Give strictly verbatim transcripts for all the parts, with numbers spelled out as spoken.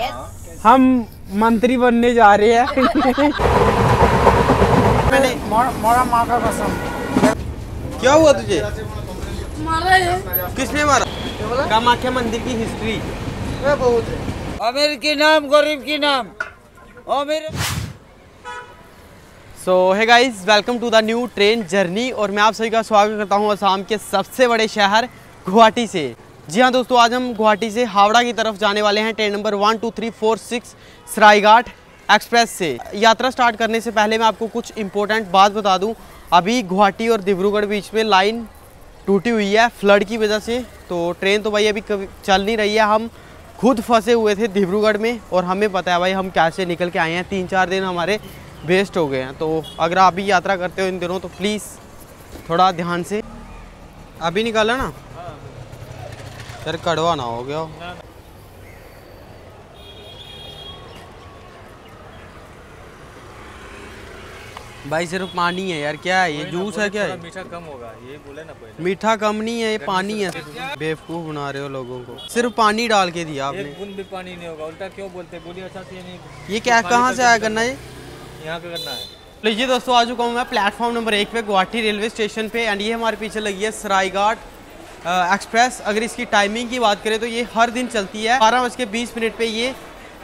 yes. हम मंत्री बनने जा रहे हैं। मैंने मारा माँ का कसम। क्या हुआ तुझे? मारा है। किसने मारा? कामाख्या मंदिर की हिस्ट्री बहुत है। अमीर के नाम गरीब के नाम। अमीर। So hey guys, welcome to the new train journey और मैं आप सभी का स्वागत करता हूं असम के सबसे बड़े शहर गुवाहाटी से। जी हाँ दोस्तों, आज हम गुवाहाटी से हावड़ा की तरफ जाने वाले हैं train number one two three four six Saraighat express से। यात्रा स्टार्ट करने से पहले मैं आपको कुछ इम्पोर्टेंट बात बता दूं। अभी गुवाहाटी और डिब्रूगढ़ बीच में लाइन टूटी हुई है फ्लड की वजह से, तो ट्रेन तो भाई अभी चल नहीं रही है। हम खुद फंसे हुए थे डिब्रूगढ़ में और हमें पता है भाई हम कैसे निकल के आए हैं। तीन चार दिन हमारे वेस्ट हो गए हैं, तो अगर आप भी यात्रा करते हो इन दिनों तो प्लीज़ थोड़ा ध्यान से। अभी निकाला ना सर, कड़वा ना हो गया। भाई सिर्फ पानी है यार, क्या है ये? जूस है क्या है? मीठा कम होगा ये बोले ना पहले। मीठा कम नहीं है ये, पानी है। बेवकूफ बना रहे हो लोगों को, सिर्फ पानी डाल के दिया आपने। एक बूंद भी पानी नहीं होगा, उल्टा क्यों बोलते? बोलिए अच्छा से नहीं। ये क्या कहाँ से आया करना है? यहाँ पे करना है। लीजिए दोस्तों, आ चुका हूँ मैं प्लेटफॉर्म नंबर एक पे गुवाहाटी रेलवे स्टेशन पे। एंड ये हमारे पीछे लगी है सरायघाट एक्सप्रेस। अगर इसकी टाइमिंग की बात करें तो ये हर दिन चलती है। बारह बज के बीस मिनट पर ये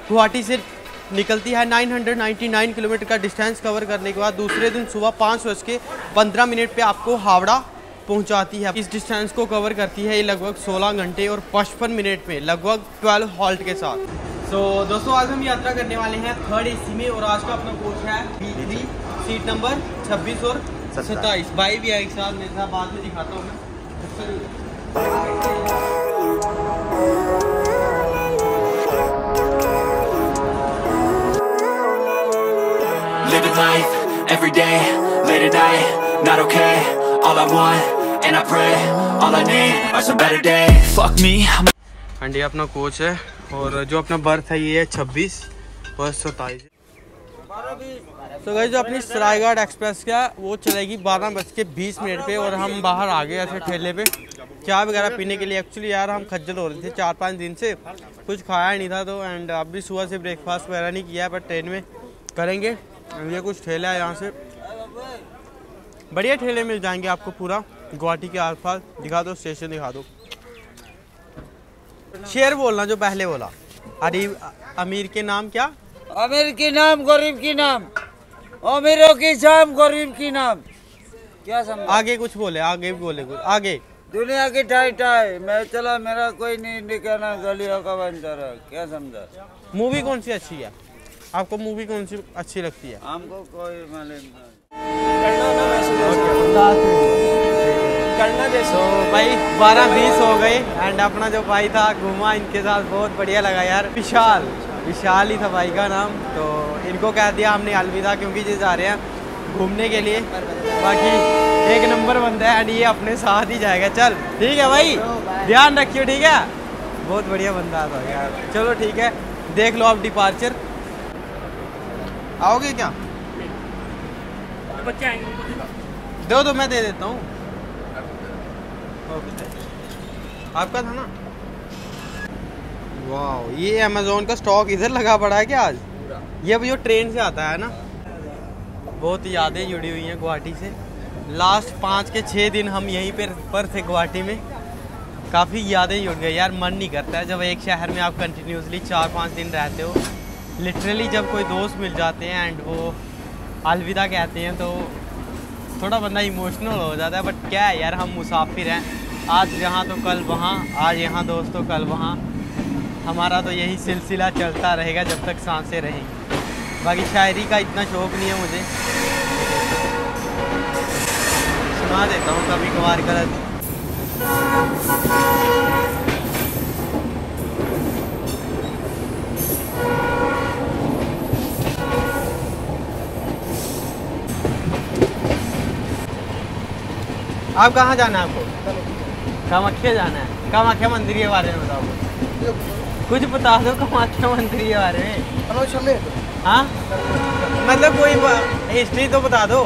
गुवाहाटी से निकलती है। नौ सौ निन्यानवे किलोमीटर का डिस्टेंस कवर करने के बाद दूसरे दिन सुबह पाँच बज के पंद्रह मिनट पर आपको हावड़ा पहुंचाती है। इस डिस्टेंस को कवर करती है ये लगभग सोलह घंटे और पचपन मिनट में, लगभग बारह हॉल्ट के साथ। तो so, दोस्तों आज हम यात्रा करने वाले हैं थर्ड एसी में और आज का अपना कोच है बी थ्री, सीट नंबर छब्बीस और सत्ताईस। भाई भी है एक साथ मेरे साथ, बाद में दिखाता हूँ मैं। Living life every day, late at night, not okay. All I want and I pray, all I need are some better days. Fuck me. And ये अपना कोच है और जो अपना बर्थ है ये है छब्बीस और सत्ताईस। तो गाइस, जो अपनी सरायघाट एक्सप्रेस का वो चलेगी बारह बज के बीस मिनट पे और हम बाहर आ गए ऐसे ठेले पे चाय वगैरह पीने के लिए। एक्चुअली यार हम खज्जल हो रहे थे चार पाँच दिन से, कुछ खाया नहीं था तो। एंड अब भी सुबह से ब्रेकफास्ट वगैरह नहीं किया बट ट्रेन में करेंगे। ये कुछ ठेला है, यहाँ से बढ़िया ठेले मिल जाएंगे आपको। पूरा गुवाहाटी के आसपास दिखा दो, स्टेशन दिखा दो। शेर बोलना जो पहले बोला। अरे अमीर के नाम क्या? अमीर के नाम गरीब के नाम। अमीरों के जाम गरीब की नाम। क्या समझ? आगे कुछ बोले, आगे भी बोले कुछ आगे। दुनिया की टाई टाई मैं चला, मेरा कोई नहीं निकाला गलियों का बंजारा। क्या समझा? मूवी कौन सी अच्छी है आपको? मूवी कौन सी अच्छी लगती है? हमको कोई मालूम नहीं। तो भाई बारह बीस हो गए एंड अपना जो भाई था घूमा इनके साथ, बहुत बढ़िया लगा यार। विशाल विशाल ही था भाई का नाम, तो इनको कह दिया हमने अलविदा क्योंकि ये जा रहे हैं घूमने के लिए। बाकी एक नंबर बंदा है एंड ये अपने साथ ही जाएगा। चल ठीक है भाई, ध्यान रखियो। ठीक है, बहुत बढ़िया बंदा था यार। चलो ठीक है, देख लो आप डिपार्चर। आओगे क्या? तो बच्चे आएंगे, दो दो मैं दे देता हूँ। आपका था ना? वाह, ये अमेजोन का स्टॉक इधर लगा पड़ा है क्या आज? ये भी जो ट्रेन से आता है ना। बहुत यादें जुड़ी हुई हैं गुवाहाटी से। लास्ट पाँच के छः दिन हम यहीं पे पर थे गुवाहाटी में। काफ़ी यादें जुड़ गई यार। मन नहीं करता है जब एक शहर में आप कंटिन्यूसली चार पाँच दिन रहते हो। लिटरली जब कोई दोस्त मिल जाते हैं एंड वो अलविदा कहते हैं तो थोड़ा बंदा इमोशनल हो जाता है। बट क्या है यार, हम मुसाफिर हैं। आज यहाँ तो कल वहाँ, आज यहाँ दोस्त तो कल वहाँ। हमारा तो यही सिलसिला चलता रहेगा जब तक सांसें रहेंगी। बाकी शायरी का इतना शौक़ नहीं है मुझे, सुना देता हूँ कभी कभार गलत। आप कहाँ जाना है आपको? कामाख्या जाना है। कामाख्या मंदिर के बारे में बताओ कुछ, बता दो कामाख्या मंदिर के बारे में। हाँ मतलब कोई हिस्ट्री तो बता दो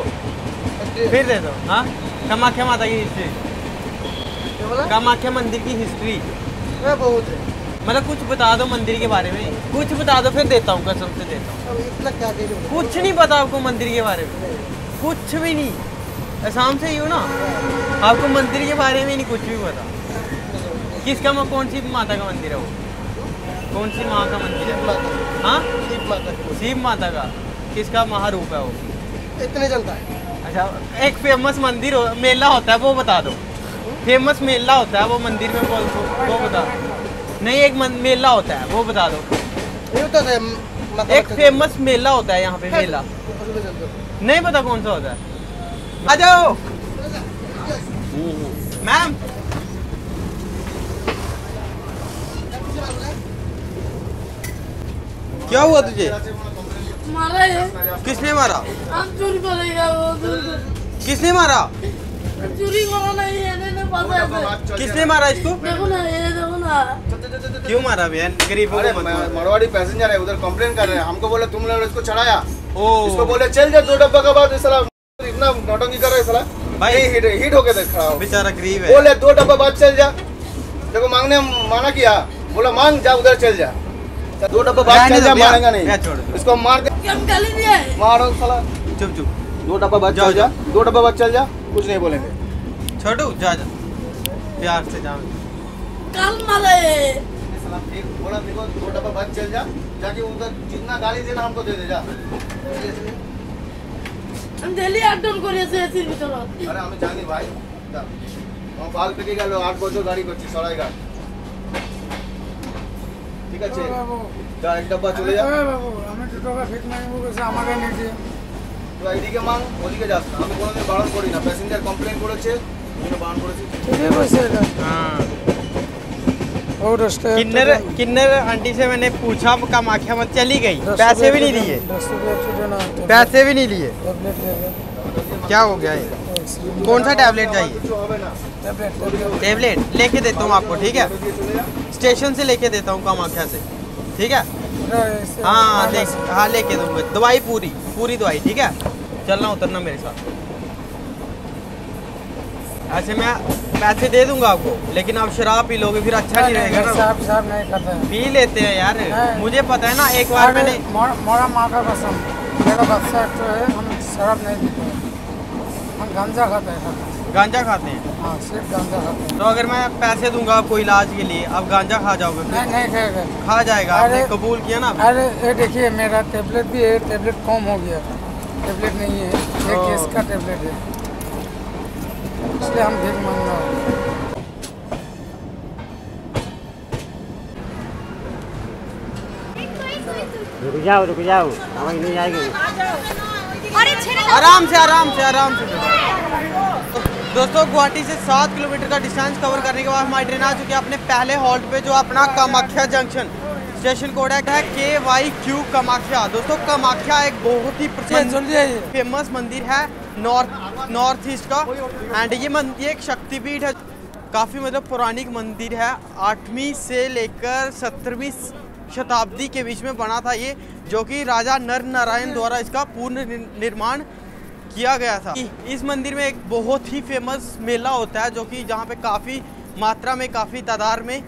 फिर दे दो। हाँ, कामाख्या माता की हिस्ट्री, कामाख्या मंदिर की हिस्ट्री बहुत है। मतलब कुछ बता दो मंदिर के बारे में, कुछ बता दो फिर देता हूँ, कसम से देता हूँ। इतना क्या दे दूँ? कुछ नहीं पता आपको मंदिर के बारे में, कुछ भी नहीं। असम से ही हो ना, आपको मंदिर के बारे में नहीं कुछ भी पता। किसका, कौन सी माता का मंदिर है वो? कौन सी माँ का मंदिर है? हाँ, शिव माता। शिव माता का किसका महारूप है वो? इतने चलता है। अच्छा, एक फेमस मंदिर हो, मेला होता है वो बता दो। फेमस मेला होता है वो मंदिर में, बोल दो वो बता दो। नहीं, एक मेला होता है वो बता दो। तो मतलब एक फेमस मेला होता है यहाँ पे, मेला नहीं पता कौन सा होता है। आ जाओ मैम। क्या हुआ तुझे? मारा है। किसने मारा? वो किसने मारा? चूरी मारा नहीं है, नहीं नहीं। किसने मारा इसको? देखो ना, ये देखो ना। क्यों मारा भैया? गरीबों को मारवाड़ी पैसेंजर है उधर, कंप्लेन कर रहे हैं। हमको बोले तुम लोग इसको चढ़ाया, इसको बोले चल जा दो डब्बा का बाद। साला इतना नौटंकी कर रहा है साला, भाई हिट हिट होके देख रहा है बेचारा, गरीब है। बोले दो डब्बा बाद चल जा, देखो मांगने मना किया, बोला मांग जा उधर चल जा, दो डब्बा बाद चल जा, मारेगा नहीं इसको, मार दे मारो साला। चुप चुप, दो डब्बा बाद चल जा, दो डब्बा बाद चल जा, कुछ नहीं बोलेंगे। छोटू जा जा, प्यार से जा। कल मारे साला, फिर बोला देखो दो डब्बा बाद चल जा, जाके उधर जितना गाली देना हमको दे दे जा। हम दिल्ली आटन को लेसे ऐसे बिचो। अरे हम जानी भाई, हम बाल पे के लो आठ बजो गाड़ी कोची सरायघाट, ठीक है? जा एक डब्बा चले जा। हमें टोटो का फिट नहीं, वो से हमारा नहीं दिया। এদিকে মাং ওদিকে যাস না, আমি কোনোদিন বারণ করি না। প্যাসেঞ্জার কমপ্লেইন করেছে, ওখানে বারণ করেছি, ঠিক আছে? हां, और रास्ते किन्नर किन्नर आंटी से मैंने पूछा, कामाख्या मत चली गई, पैसे भी नहीं लिए, पैसे भी नहीं लिए। क्या हो गया? कौन सा टैबलेट चाहिए? टैबलेट लेके देता हूँ आपको, ठीक है? स्टेशन से लेके देता हूँ, कामाख्या से, ठीक है? हाँ देख, हाँ लेके दूंगा। दवाई पूरी पूरी दवाई, ठीक है? चलना उतरना मेरे साथ। ऐसे मैं पैसे दे दूंगा आपको, लेकिन आप शराब पी लोगे फिर अच्छा नहीं रहेगा ना। शराब शराब नहीं खाता है। पी लेते हैं यार, मुझे पता है ना। एक बार मैंने मोरा माँ का कसम, मेरा बच्चा एक्टर है, हम शराब नहीं पीते, हम गांजा खाते हैं। गांजा खाते हैं? हाँ, सिर्फ गांजा खाते हैं। तो अगर मैं पैसे दूंगा आपको इलाज के लिए, आप गांजा खा जाओगे? नहीं नहीं खाएगा, खा जाएगा। आपने कबूल किया ना। अरे ये देखिए, मेरा टेबलेट भी है, टेबलेट कम हो गया, टेबलेट नहीं है, एक केस का टेबलेट है, इसलिए हम भीख मांग रहे हैं। रुक जाओ रुक जाओ, हमारी नहीं आएगी। आराम से आराम से आराम से। दोस्तों, गुवाहाटी से सात किलोमीटर का डिस्टेंस कवर करने के बाद हमारी ट्रेन आ चुकी है अपने पहले हॉल्ट पे, जो अपना कामाख्या जंक्शन। स्टेशन कोड है के वाई क्यू कामाख्या। दोस्तों, कामाख्या एक बहुत ही प्रसिद्ध फेमस मंदिर है नॉर्थ नॉर्थ ईस्ट का, एंड ये मंदिर एक शक्तिपीठ है। काफ़ी मतलब पौराणिक मंदिर है, आठवीं से लेकर सत्रहवीं शताब्दी के बीच में बना था ये, जो कि राजा नर नारायण द्वारा इसका पूर्ण निर्माण किया गया था। इस मंदिर में एक बहुत ही फेमस मेला होता है, जो कि जहाँ पे काफ़ी मात्रा में, काफ़ी तादाद में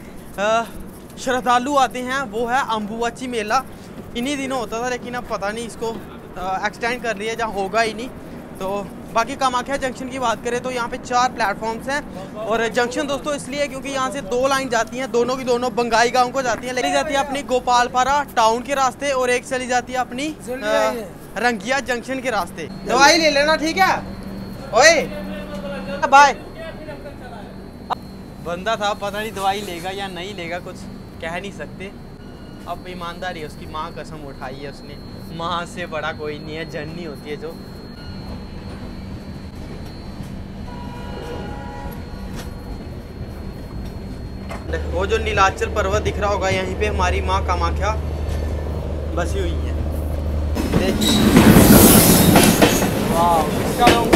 श्रद्धालु आते हैं, वो है अम्बुबाची मेला। इन्हीं दिनों होता था, लेकिन अब पता नहीं इसको एक्सटेंड कर लिया, जहाँ होगा ही नहीं। तो बाकी कामाख्या जंक्शन की बात करें तो यहाँ पे चार प्लेटफॉर्म्स हैं, और जंक्शन दोस्तों इसलिए क्योंकि यहाँ से दो लाइन जाती हैं, दोनों की दोनों बंगाईगांव को जाती हैं। चली जाती है अपनी गोपालपारा टाउन के रास्ते, और एक चली जाती है अपनी रंगिया जंक्शन के रास्ते। दवाई ले लेना, ठीक है? ओए बाय। बंदा था, पता नहीं दवाई लेगा या नहीं लेगा, कुछ कह नहीं सकते। अब ईमानदारी है, उसकी माँ कसम उठाई है उसने, माँ से बड़ा कोई नहीं है, जननी होती है जो। वो जो नीलांचल पर्वत दिख रहा होगा, यहीं पे हमारी माँ कामाख्या बसी हुई है। वाह, इसका लोग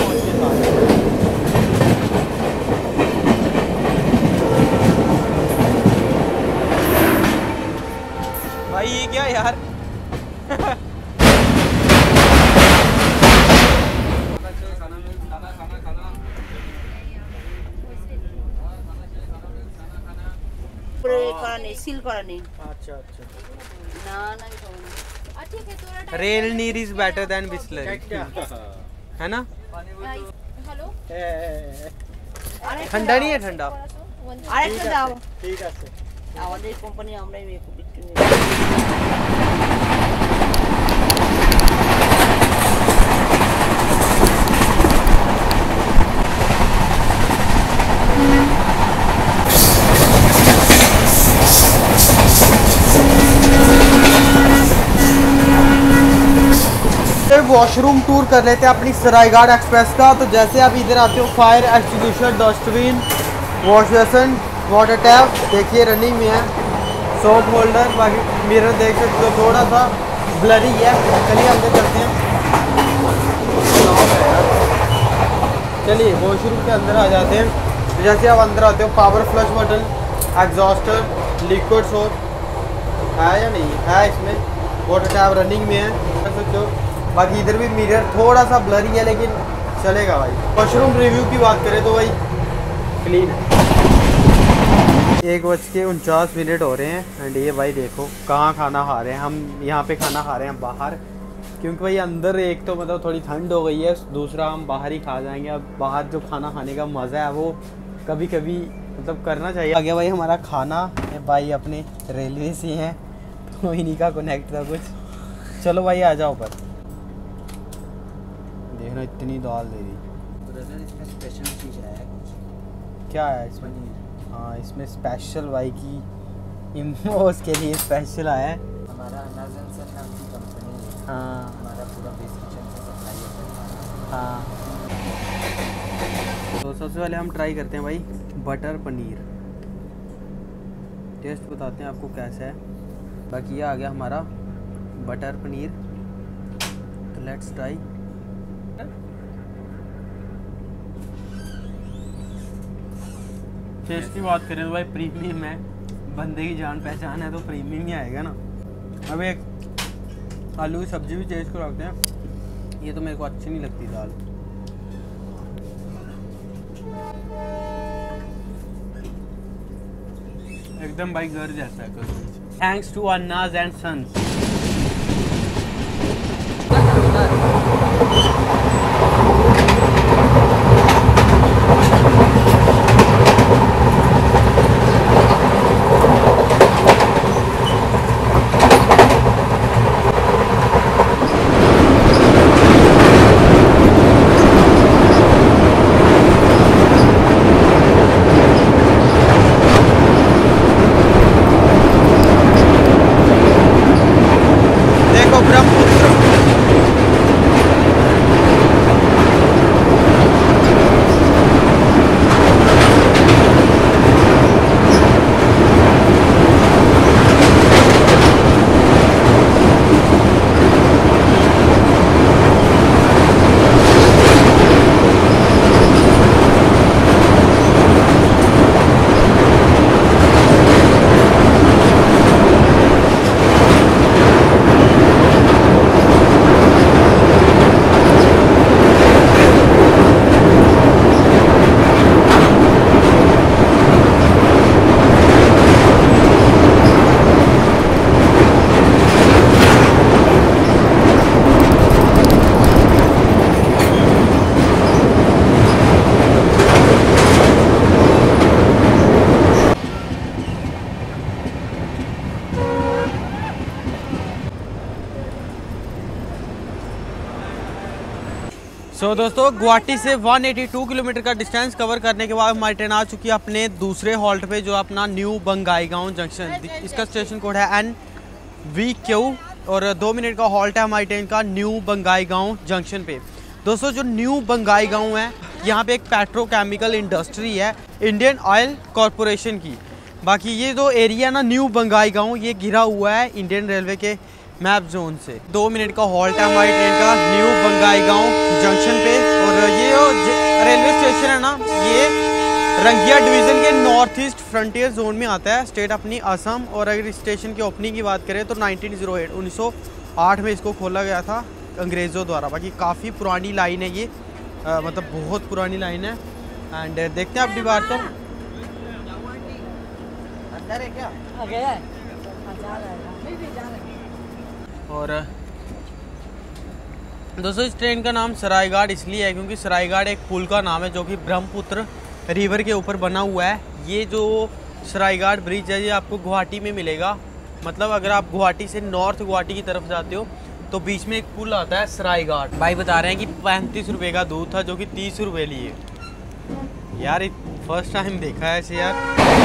भाई ये क्या यार। ऊपर करा नहीं, सील करा नहीं। अच्छा अच्छा ना ना और ठीक है थोड़ा rail Neer is better than Bisleri है ना। हेलो ठंडा नहीं है ठंडा আরেকটা দাও ঠিক আছে আমাদের কোম্পানি আমরাই মেকু বিক্রি করি। वॉशरूम टूर कर लेते हैं अपनी सरायघाट एक्सप्रेस का। तो जैसे आप इधर आते हो fire extinguisher, dustbin, wash basin, water tap, देखिए रनिंग में है, सोप होल्डर, बाकी मिरर देख सकते हो, थोड़ा सा ब्लरी है। चलिए अंदर चलते हैं, चलिए वॉशरूम के अंदर आ जाते हैं। तो जैसे आप अंदर आते हो power flush button, exhauster, liquid soap है या नहीं है इसमें, वाटर टैप रनिंग में है कर सकते हो, बाकी इधर भी मिरर थोड़ा सा ब्लरी है लेकिन चलेगा भाई। वॉशरूम रिव्यू की बात करें तो भाई क्लीन है। एक बज के उनचास मिनट हो रहे हैं एंड ये भाई देखो कहाँ खाना खा रहे हैं। हम यहाँ पे खाना खा रहे हैं बाहर, क्योंकि भाई अंदर एक तो मतलब थोड़ी ठंड हो गई है, दूसरा हम बाहर ही खा जाएंगे। अब बाहर जो खाना खाने का मज़ा है वो कभी कभी मतलब करना चाहिए। आगे भाई हमारा खाना भाई अपने रेलवे से हैं, तो इन्हीं का कनेक्ट था कुछ। चलो भाई आ जाओ ऊपर, देखना इतनी दाल दे दी क्या है इसमें। हाँ इसमें स्पेशल भाई की इमोस के लिए स्पेशल आया है। हमारा अनाजन सर नाम की कंपनी है। हाँ हमारा पूरा बेस किचन से सप्लाई होता है। हाँ तो सबसे पहले हम ट्राई करते हैं भाई बटर पनीर, टेस्ट बताते हैं आपको कैसा है। बाकी ये आ गया हमारा बटर पनीर, तो लेट्स ट्राई। टेस्ट की बात करें तो भाई प्रीमियम है, बंदे की जान पहचान है तो प्रीमियम ही आएगा ना। अब एक आलू की सब्जी भी टेस्ट कर रखते हैं, ये तो मेरे को अच्छी नहीं लगती दाल। एकदम भाई घर जैसा है। Thanks to अन्नाज and sons. तो दोस्तों गुवाहाटी से एक सौ बयासी किलोमीटर का डिस्टेंस कवर करने के बाद हमारी ट्रेन आ चुकी है अपने दूसरे हॉल्ट पे, जो अपना न्यू बंगाईगांव जंक्शन, इसका स्टेशन कोड है एन वी क्यू और दो मिनट का हॉल्ट है हमारी ट्रेन का न्यू बंगाईगांव जंक्शन पे। दोस्तों जो न्यू बंगाईगांव है यहाँ पे एक पेट्रोकेमिकल इंडस्ट्री है इंडियन ऑयल कॉरपोरेशन की। बाकी ये जो एरिया ना न्यू बंगाईगांव, ये घिरा हुआ है इंडियन रेलवे के मैप जोन से। दो मिनट का हॉल्ट है हमारी ट्रेन का न्यू बंगाईगांव जंक्शन पे। और ये रेलवे स्टेशन है ना, ये रंगिया डिवीज़न के नॉर्थ ईस्ट फ्रंटियर जोन में आता है, स्टेट अपनी असम। और अगर स्टेशन की ओपनिंग की बात करें तो नाइनटीन ज़ीरो एट उन्नीस सौ आठ में इसको खोला गया था अंग्रेज़ों द्वारा। बाकी काफ़ी पुरानी लाइन है ये, आ, मतलब बहुत पुरानी लाइन है। एंड देखते हैं आप डिब्बा अंदर है क्या? गया है। जा रहा है। नहीं जा रहा है। और दोस्तों इस ट्रेन का नाम सरायघाट इसलिए है क्योंकि सरायघाट एक पुल का नाम है जो कि ब्रह्मपुत्र रिवर के ऊपर बना हुआ है। ये जो सरायघाट ब्रिज है ये आपको गुवाहाटी में मिलेगा। मतलब अगर आप गुवाहाटी से नॉर्थ गुवाहाटी की तरफ जाते हो तो बीच में एक पुल आता है सरायघाट। भाई बता रहे हैं कि पैंतीस रुपये का दूध था जो कि तीस रुपये लिए। यार फर्स्ट टाइम देखा है ऐसे यार।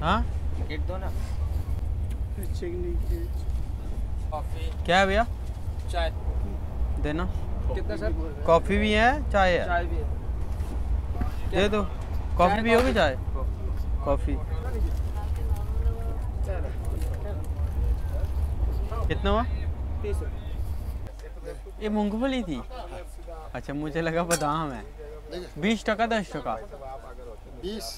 हाँ टिकट दो ना। चेक नहीं कॉफी क्या है भैया? चाय देना। कितना सर? कॉफ़ी भी है चाय है? चाय भी है। दे दो। कॉफ़ी भी होगी? चाय कॉफ़ी कितना हुआ? तीस। ये मूंगफली थी? अच्छा मुझे लगा बादाम है। बीस टका दस टका बीस।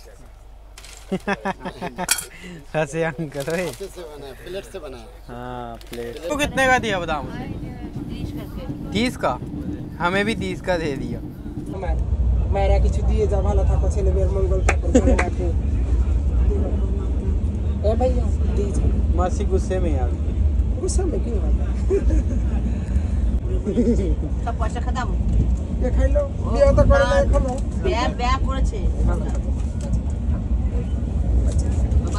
ऐसे अंकल प्लेट से बना है। हाँ प्लेट। तो कितने का दिया बताओ? तीस का। हमें भी तीस का दे दिया। मासी गुस्से में यार। गुस्से में क्यों? सब पैसा खत्म। ये खाई लो। ये तो कर ले खा लो। बैग बैग कोन छे?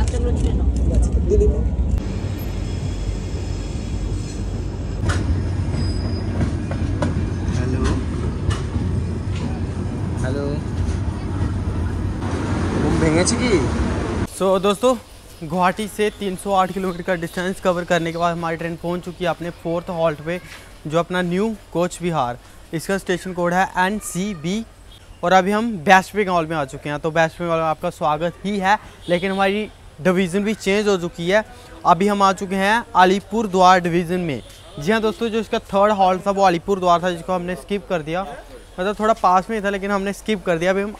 हेलो हेलो सो दोस्तों गुवाहाटी से तीन सौ आठ किलोमीटर का डिस्टेंस कवर करने के बाद हमारी ट्रेन पहुंच चुकी है अपने फोर्थ हॉल्ट पे जो अपना न्यू कोच बिहार। इसका स्टेशन कोड है एन सी बी। और अभी हम वेस्ट बंगाल में आ चुके हैं। तो वेस्ट बंगाल में आपका स्वागत ही है, लेकिन हमारी डिवीज़न भी चेंज हो चुकी है। अभी हम आ चुके हैं अलीपुरद्वार डिवीज़न में। जी हाँ दोस्तों, जो इसका थर्ड हॉल्ट था वो अलीपुरद्वार था, जिसको हमने स्किप कर दिया। मतलब थोड़ा पास में था लेकिन हमने स्किप कर दिया। अभी हम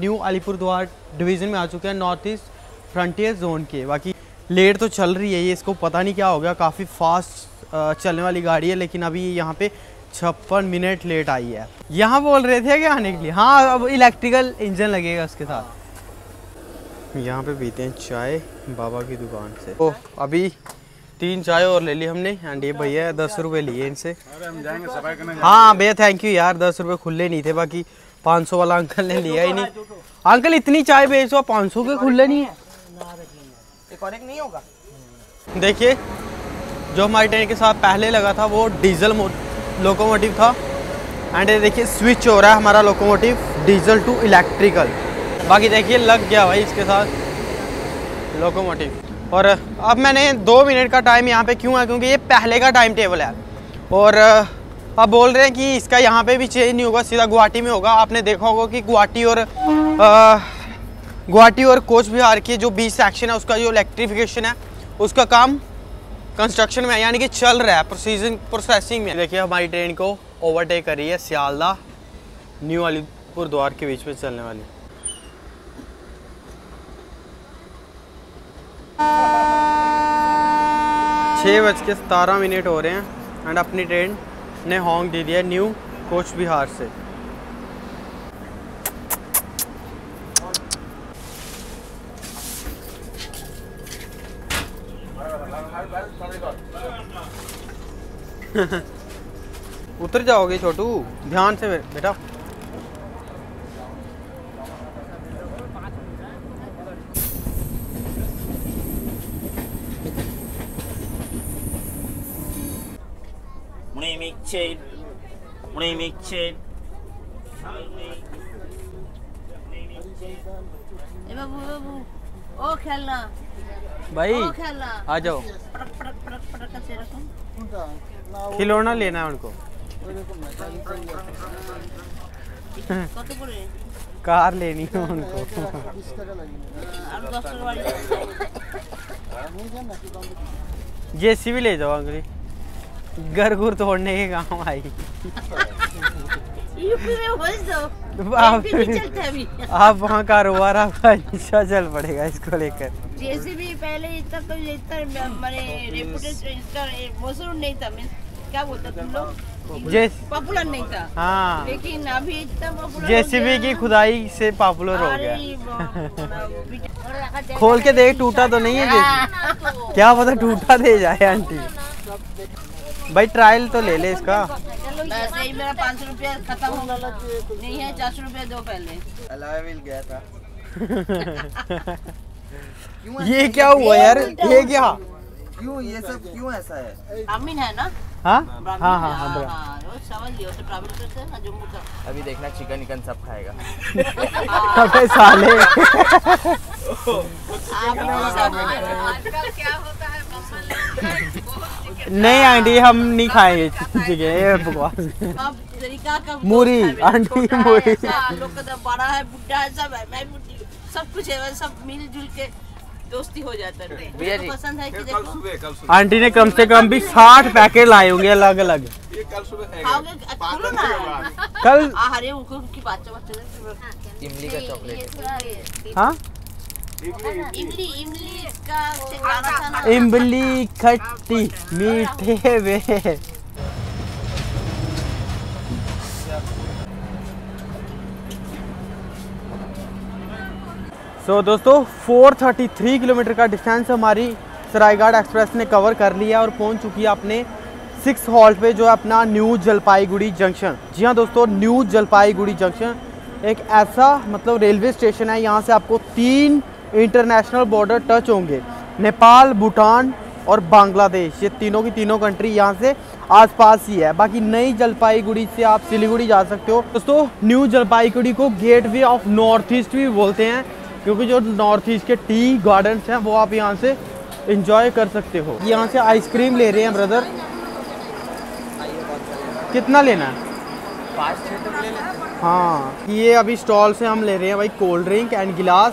न्यू अलीपुरद्वार डिवीज़न में आ चुके हैं, नॉर्थ ईस्ट फ्रंटियर जोन के। बाकी लेट तो चल रही है ये, इसको पता नहीं क्या हो गया। काफ़ी फास्ट चलने वाली गाड़ी है लेकिन अभी यहाँ पर छप्पन मिनट लेट आई है। यहाँ बोल रहे थे कि आने के लिए। हाँ अब इलेक्ट्रिकल इंजन लगेगा उसके साथ। यहाँ पे पीते हैं चाय बाबा की दुकान से। तो अभी तीन चाय और ले ली हमने। एंड ये भैया दस रुपये लिए इनसे। हाँ भैया थैंक यू यार। दस रुपये खुले नहीं थे, बाकी पाँच सौ वाला अंकल ने लिया ही नहीं। अंकल इतनी चाय बेच दो, पाँच सौ के खुले नहीं है। देखिए जो हमारी ट्रेन के साथ पहले लगा था वो डीजल लोकोमोटिव था। एंड ये देखिए स्विच हो रहा है हमारा लोकोमोटिव डीजल टू इलेक्ट्रिकल। बाकी देखिए लग गया भाई इसके साथ लोकोमोटिव। और अब मैंने दो मिनट का टाइम यहाँ पे क्यों है क्योंकि ये पहले का टाइम टेबल है। और अब बोल रहे हैं कि इसका यहाँ पे भी चेंज नहीं होगा, सीधा गुवाहाटी में होगा। आपने देखा होगा कि गुवाहाटी और गुवाहाटी और कोच बिहार के जो बीच सेक्शन है उसका जो इलेक्ट्रिफिकेशन है उसका काम कंस्ट्रक्शन में है, यानी कि चल रहा है, प्रोसीजन प्रोसेसिंग में। देखिए हमारी ट्रेन को ओवरटेक कर रही है सियालदा न्यू अलीपुरद्वार के बीच में चलने वाली। छः बज के सतारह मिनट हो रहे हैं एंड अपनी ट्रेन ने हॉन्ग दे दिया न्यू कोच बिहार से। उतर जाओगे छोटू, ध्यान से बेटा। ओ खेलना भाई, आ जाओ। खिलौना लेना है उनको। कार लेनी है उनको। जेसीबी ले जाओ अंग्रेज। गरगुर तोड़ने के काम आई। यूपी में बोल दो, आप चलता अभी आप वहाँ कारोबार आपका अच्छा चल पड़ेगा इसको लेकर। जैसे भी पहले इतना तो इतना हमारे रेपुटेशन इसका मशहूर नहीं था, मीन क्या बोलते तुम लोग, पॉपुलर नहीं था। हाँ, लेकिन अभी इतना पॉपुलर, जेसीबी की खुदाई से पॉपुलर हो गया। खोल के देख, टूटा तो नहीं है जेसीबी, क्या पता टूटा दे जाए। आंटी भाई ट्रायल तो ले ले इसका। सही मेरा पाँच सौ रुपया खत्म हो गया, नहीं है चार सौ रुपया दो पहले। अलावा मिल गया था। ये क्या हुआ यार, ये क्या, क्यों ये सब क्यों ऐसा है? ब्राह्मण है ना। हाँ हाँ हाँ हाँ, समझ लियो तो ट्रैवल करते हैं ना जम्मू का। अभी देखना चिकन विकन सब खाएगा। अबे साले, आजकल क्या होता है नहीं आंटी, हम नहीं खाएंगे चिकन। मूरी आंटी, मूरी बड़ा है, बुढ़ा है, सब है, सब कुछ है, सब मिलजुल के दोस्ती हो जाता है। भैया जी पसंद है कि देखो, कल सुबह कल सुबह आंटी ने कम से कम भी साठ पैकेट लाए होंगे अलग अलग। ये कल सुबह खाओगे ना कल? अरे उनको की बात बच्चे, इमली का चॉकलेट। हाँ, इमली, इमली का इमली खट्टी मीठे वे। सो so, दोस्तों चार सौ तैंतीस किलोमीटर का डिस्टेंस हमारी सरायघाट एक्सप्रेस ने कवर कर लिया और पहुंच चुकी है अपने सिक्स हॉल्ट पे, जो है अपना न्यू जलपाईगुड़ी जंक्शन। जी हाँ दोस्तों, न्यू जलपाईगुड़ी जंक्शन एक ऐसा मतलब रेलवे स्टेशन है, यहाँ से आपको तीन इंटरनेशनल बॉर्डर टच होंगे, नेपाल, भूटान और बांग्लादेश। ये तीनों की तीनों कंट्री यहाँ से आसपास ही है। बाकी नई जलपाईगुड़ी से आप सिलीगुड़ी जा सकते हो। दोस्तों न्यू जलपाईगुड़ी को गेटवे ऑफ नॉर्थ ईस्ट भी बोलते हैं, क्योंकि जो नॉर्थ ईस्ट के टी गार्डन्स हैं वो आप यहाँ से इंजॉय कर सकते हो। यहाँ से आइसक्रीम ले रहे हैं ब्रदर, कितना लेना है? पाँच छः तक ले लें। हाँ, ये अभी स्टॉल से हम ले रहे हैं भाई कोल्ड ड्रिंक एंड गिलास,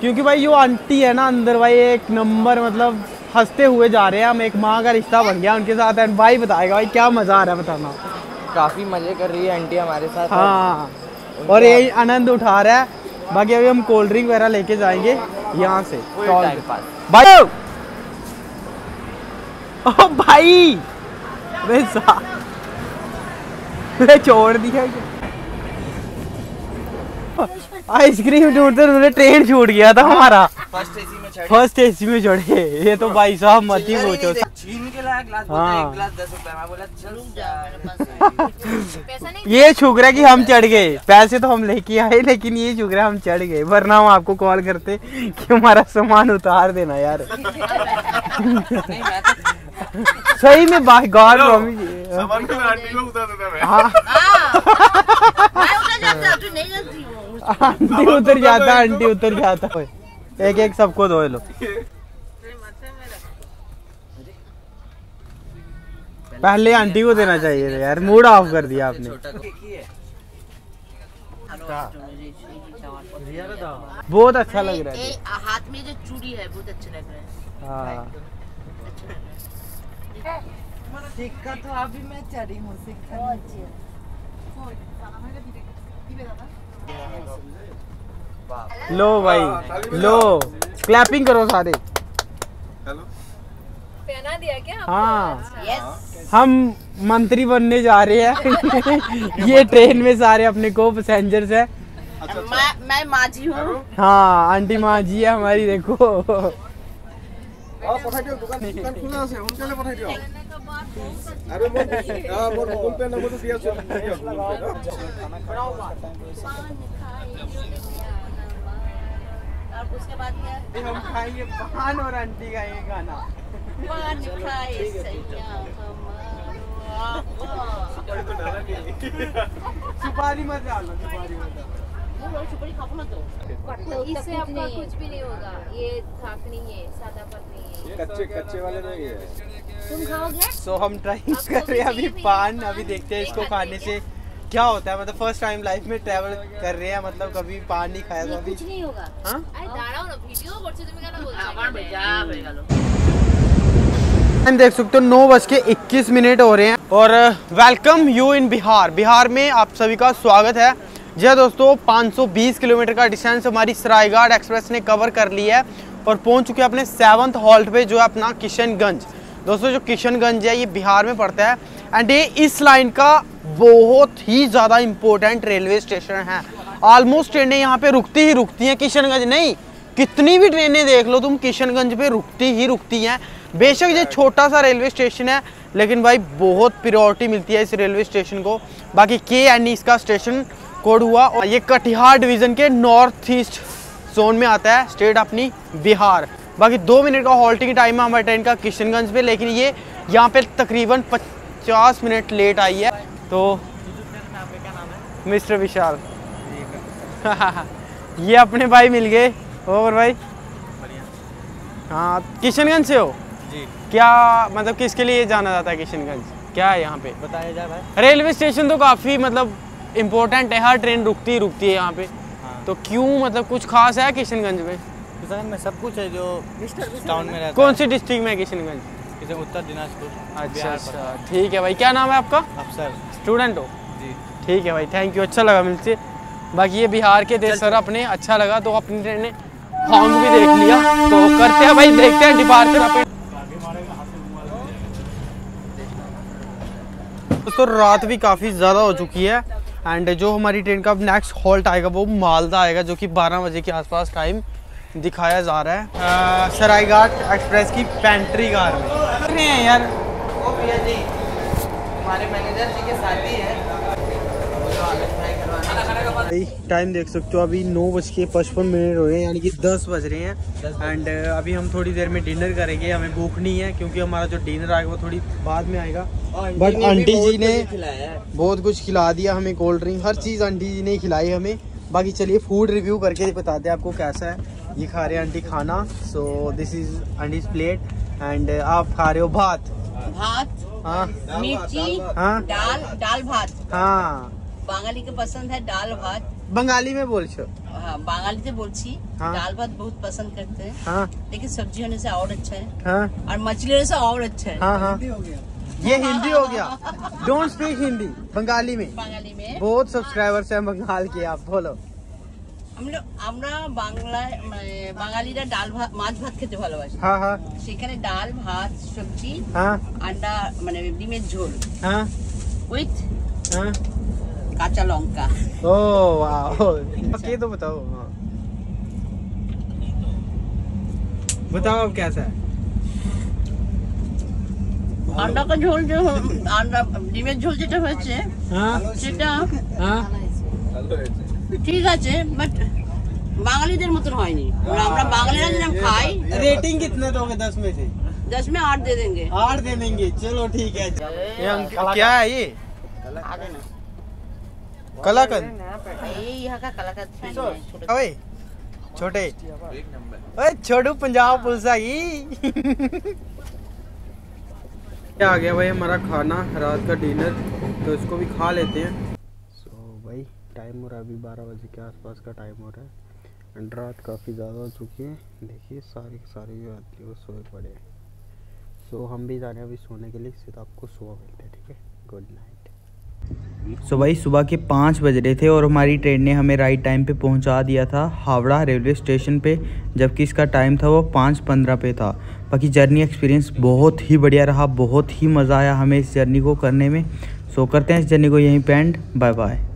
क्योंकि भाई जो आंटी है ना अंदर, भाई एक नंबर, मतलब हंसते हुए जा रहे हैं। हम एक माँ का रिश्ता बन गया उनके साथ, एंड भाई बताएगा भाई क्या मज़ा आ रहा है, बताना। काफ़ी मज़े कर रही है आंटी हमारे साथ। हाँ, और ये आनंद उठा रहा है। बाकी अभी हम कोल्ड ड्रिंक वगैरह लेके जाएंगे यहाँ से स्टॉल के पास। भाई ओ भाई वे छोड़ दिया, आइसक्रीम ढूंढते ढूंढते ट्रेन छूट गया था हमारा। फर्स्ट एसी में फर्स्ट एसी में छोड़े। ये तो भाई साहब मत ही पूछो, छीन के लाया ग्लास, एक ग्लास दस रुपए में, बोला चल जा पैसा नहीं। ये छुगरा कि हम चढ़ गए, पैसे तो हम लेके आए लेकिन ये छुगरा हम चढ़ गए, वरना हम आपको कॉल करते कि हमारा सामान उतार देना यार। सही में भाई गॉड मम्मी जी, सामान तो आंटी को उतार देता मैं। हां मैं उतर जाता, तू नहीं जाती हो। आंटी उतर जाता, आंटी उतर जाता है। एक एक सबको धोए लो। पहले आंटी को देना चाहिए यार, मूड ऑफ कर दिया आपने। बहुत अच्छा लग रहा है, हाथ में जो चूड़ी है बहुत अच्छा लग रहा है। हाँ, सिक्का तो अभी मैं चढ़ी हूँ, सिक्का लो भाई लो, क्लैपिंग करो सारे। पहना दिया क्या? हाँ यस, हम मंत्री बनने जा रहे हैं। ये ट्रेन में सारे अपने को पैसेंजर्स हैं। अच्छा, मैं मैं माजी हूँ। हाँ आंटी माजी है हमारी, देखो। उसके बाद क्या हम खाएंगे? पान और आंटी का ये गाना, पान खाए सैया हमारा। सुपारी मत डालो, सुपारी मत डालो, सुपारी खाओ मत दो, इससे आपका कुछ भी नहीं होगा। ये थाक नहीं है, सादा पर नहीं है, कच्चे कच्चे वाले नहीं है, तुम खाओगे। सो हम ट्राई कर रहे हैं अभी पान, अभी देखते हैं इसको खाने से क्या होता है। मतलब फर्स्ट टाइम लाइफ में ट्रैवल कर रहे हैं, मतलब कभी पान नहीं खाया था, अभी कुछ नहीं होगा। हां अरे दाड़ाओ ना, वीडियो करते तुम्हें गाना बोल जा। हां भाई जा भाई, हेलो देख सकते हो नौ बज के इक्कीस मिनट हो रहे हैं और welcome you in Bihar. Bihar में आप सभी का स्वागत है। जी दोस्तों, पाँच सौ बीस किलोमीटर का डिस्टेंस हमारी सरायघाट एक्सप्रेस ने कवर कर लिया है और पहुंच चुके हैं अपने सेवंथ हॉल्ट पे, जो है अपना किशनगंज। दोस्तों, जो किशनगंज है ये बिहार में पड़ता है एंड ये इस लाइन का बहुत ही ज़्यादा इम्पोर्टेंट रेलवे स्टेशन है। ऑलमोस्ट ट्रेनें यहाँ पर रुकती ही रुकती हैं। किशनगंज नहीं, कितनी भी ट्रेनें देख लो तुम, किशनगंज पे रुकती ही रुकती हैं। बेशक ये छोटा सा रेलवे स्टेशन है लेकिन भाई बहुत प्रायोरिटी मिलती है इस रेलवे स्टेशन को। बाकी के एंड ई इसका स्टेशन कोड हुआ और ये कटिहार डिवीज़न के नॉर्थ ईस्ट जोन में आता है, स्टेट अपनी बिहार। बाकी दो मिनट का हॉल्टिंग टाइम है हमारे ट्रेन का किशनगंज पे, लेकिन ये यहाँ पे तकरीबन पचास मिनट लेट आई है। तो मिस्टर विशाल ये अपने भाई मिल गए। और भाई हाँ, किशनगंज से हो जी? क्या मतलब किसके लिए जाना जाता है किशनगंज, क्या है यहाँ पे बताया जा रहा है? रेलवे स्टेशन तो काफ़ी मतलब इम्पोर्टेंट है, हर ट्रेन रुकती ही रुकती है यहाँ पे। हाँ। तो क्यों मतलब कुछ खास है किशनगंज में? किशनगंज में सब कुछ है जो टाउन में रहता है। कौन सी डिस्ट्रिक्ट में है किशनगंज? उत्तर दिनाजपुर। अच्छा अच्छा, ठीक है भाई। क्या नाम है आपका? अफसर। स्टूडेंट हो जी? ठीक है भाई, थैंक यू, अच्छा लगा मिलते। बाकी ये बिहार के देश सर अपने अच्छा लगा। तो अपनी ट्रेन ने हॉन्ग भी देख लिया, तो करते हैं भाई, देखते हैं डिपार्चर अपने। दोस्तों, रात भी काफ़ी ज़्यादा हो चुकी है एंड जो हमारी ट्रेन का नेक्स्ट हॉल्ट आएगा वो मालदा आएगा, जो कि बारह बजे के आसपास टाइम दिखाया जा रहा है। सरायघाट एक्सप्रेस की पेंट्री कार में रहे हैं यार। ओ भैया जी, हमारे मैनेजर जी के साथ ही है। टाइम देख सकते हो, अभी नौ बज के पचपन मिनट हो रहे हैं, यानी कि दस बज रहे हैं एंड अभी हम थोड़ी देर में डिनर करेंगे। हमें भूख नहीं है क्योंकि हमारा जो डिनर आएगा वो थोड़ी बाद में आएगा। बट आंटी जी ने बहुत कुछ खिला दिया हमें, कोल्ड ड्रिंक, हर चीज़ आंटी जी ने खिलाई हमें। बाकी चलिए फूड रिव्यू करके बताते हैं आपको कैसा है। ये खा रहे हैं आंटी खाना, so this is aunty's plate and आप खा रहे हो भात। भात हाँ, मिर्ची, हाँ दाल, दाल भात। हाँ, बंगाली के पसंद है दाल भात। बंगाली में बोल छो? हाँ, बंगाली से बोल छी। हाँ। दाल भात बहुत पसंद करते हैं। हाँ। लेकिन सब्जी होने से और अच्छा है। हाँ। और मछली होने से और अच्छा है। हाँ, हाँ। ये हिंदी हो गया। डोंट स्पीक हिंदी, बंगाली में। बंगाली में बहुत सब्सक्राइबर्स हैं बंगाल के, आप बोलो। हम लोग बंगाली डाल भात माछ भात खेते ভালোবাসি। हाँ हाँ। সেখানে ডাল ভাত সবজি। हाँ। अंडा মানে ডিমের ঝোল। हाँ। উইথ हाँ काचा लौंका। ओ वाओ, ये तो बताओ। हाँ। बताओ अब कैसा है? अंडा का झोल जो अंडा ডিমের ঝোল যেটা হচ্ছে সেটা হ্যাঁ ঠিক আছে, বাট বাঙালিদের মতন হয়নি। আমরা বাঙালিরা যেমন খাই। রেটিং कितने दोगे दस में से? दस में आठ दे देंगे। आठ दे देंगे, चलो ठीक है। ये क्या है ये? कलाकंद। ये यहाँ का कलाकंद है। छोटे छोटू पंजाब पुलिस आ गई। आ गया भाई हमारा खाना, रात का डिनर, तो इसको भी खा लेते हैं। सो so, भाई टाइम हो रहा है अभी बारह बजे के आसपास का टाइम हो रहा है एंड रात काफ़ी ज़्यादा हो चुकी है। देखिए सारे के सारे जो आती है वो सोए पड़े हैं। सो so, हम भी जा रहे हैं अभी सोने के लिए, इससे तो आपको सुबह मिलते हैं, ठीक है? Good night. सो भाई सुबह के पाँच बज रहे थे और हमारी ट्रेन ने हमें राइट टाइम पर पहुँचा दिया था हावड़ा रेलवे स्टेशन पर, जबकि इसका टाइम था वो पाँच पंद्रह पे था। बाकी जर्नी एक्सपीरियंस बहुत ही बढ़िया रहा, बहुत ही मज़ा आया हमें इस जर्नी को करने में। सो करते हैं इस जर्नी को यहीं पे एंड, बाय बाय।